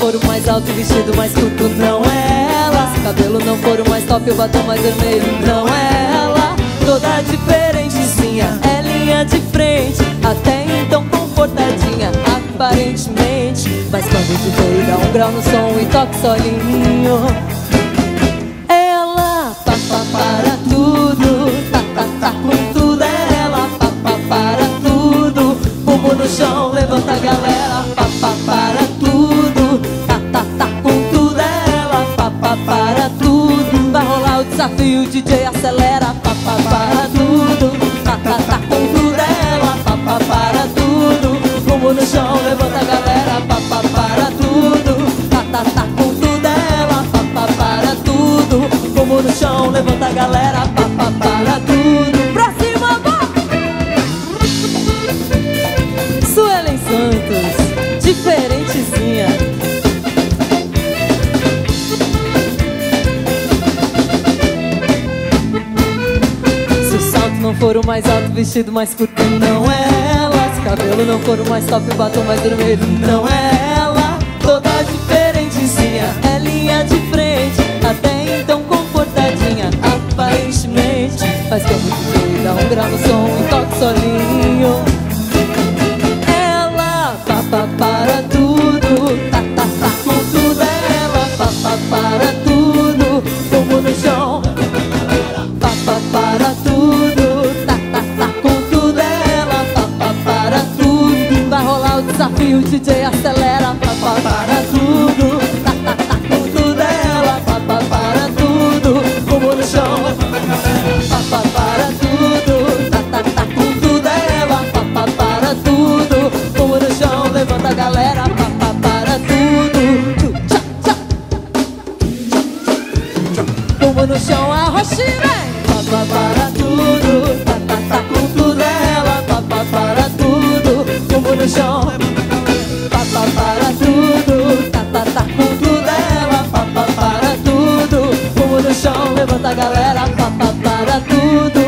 for o mais alto, o vestido mais curto não é ela. Se o cabelo não for o mais top, o batom mais vermelho não é ela. Toda diferentezinha, é linha de frente, até então confortadinha, aparentemente. Mas quando o DJ dá um grau no som e toca o solinho, ela papa para tudo, tá com tudo, é ela papa para tudo. Bumbum no chão, levanta a galera, papa para tudo, tá com tudo, é ela papa para tudo. Vai rolar o desafio, o DJ acelera, papa para tudo, tá com tudo, é ela papa para tudo. Bumbum no chão, levanta a galera, papa para tudo, tá com tudo, é ela papa para tudo. Bumbum no chão, levanta a galera, papa para tudo. Diferentezinha. Se o salto não for o mais alto, o vestido mais curto não é ela. Se o cabelo não for o mais top, o batom mais vermelho não é ela. Toda diferentezinha, é linha de frente, até então confortadinha, aparentemente. Mas como que dá um grau no som, um toque solinho, papa para tudo, tá com tudo, é ela papa para tudo, bumbum no chão, papa para tudo, tá com tudo, é ela papa para tudo. Vai rolar o desafio, o DJ acelera, papa para tudo, tá com tudo, é ela papa para tudo, bumbum no chão, papa para tudo, tá com tudo, é ela papa para tudo, bumbum no chão. Levanta a galera, papá para tudo. Tchá, tchá, tchá, tchá. Bumbum no chão, arroxi, vem. Papá para tudo, tá com tudo, é ela. Papá para tudo, bumbum no chão. Papá para tudo, tá com tudo, é ela. Papá para tudo, bumbum no chão. Levanta a galera, papá para tudo.